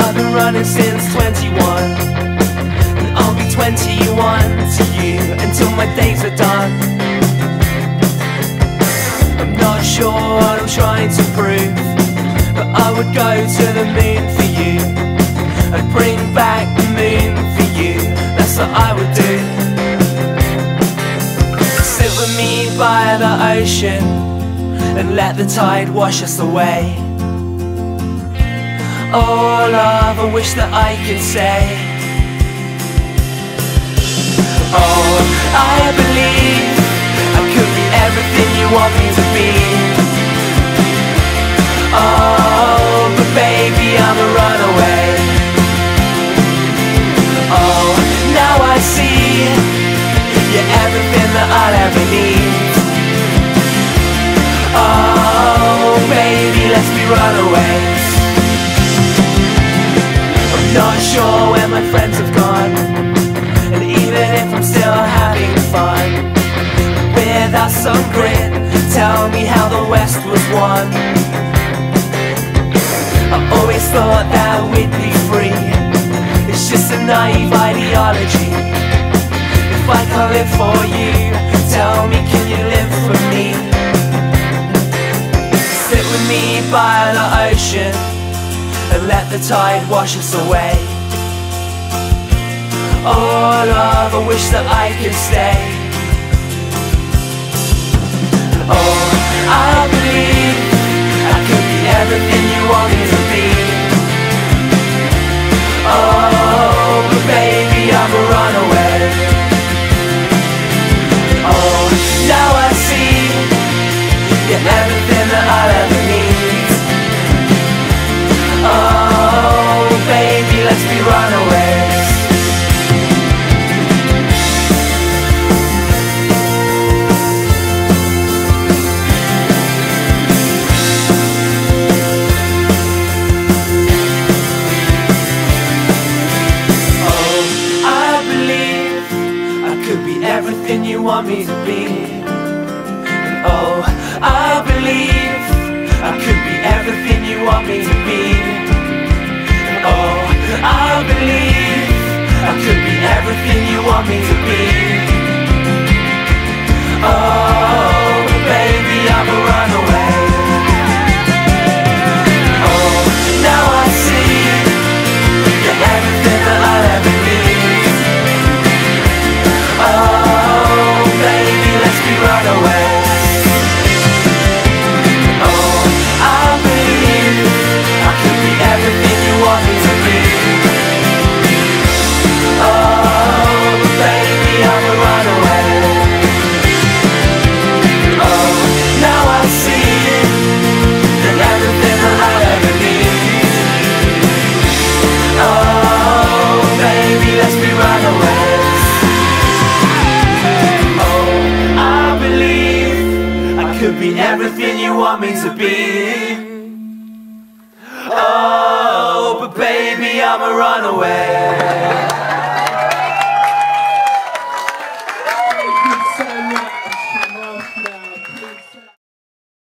I've been running since 21, and I'll be 21 to you until my days are done. I'm not sure what I'm trying to prove, but I would go to the moon for you. I'd bring back the moon for you, that's what I would do. Sit with me by the ocean and let the tide wash us away. Oh love, I wish that I could say, oh, I believe I could be everything you want me to be. Oh, but baby, I'm a runaway. Oh, now I see you're everything that I'll ever need. Oh, baby, let's be runaways. Not sure where my friends have gone, and even if I'm still having fun, without some grit, tell me how the West was won. I always thought that we'd be free, it's just a naive ideology. If I can't live for you, tell me can you live for me? Sit with me by the ocean and let the tide wash us away. Oh love, I wish that I could stay. Oh, I believe I could be everything you want me to be. Oh, but baby, I'm a runaway. Oh, now I see you're everything that I'll ever need. Oh, baby, let's be runaways. Oh, I believe I could be everything you want me to be. And oh, I believe I could be everything you want me to be. Oh, I believe I could be everything you want me to be. Oh, baby, I'm a runaway. Oh, now I see you're everything that I'll ever need. Oh, baby, let's be runaways. Oh, I believe I could be everything you want me to be. Oh, baby, I'm a runaway. Oh, now I see that everything that I'll ever need. Oh, baby, let's be runaways. Oh, I believe I could be everything you want me to be. Baby, I'm a runaway.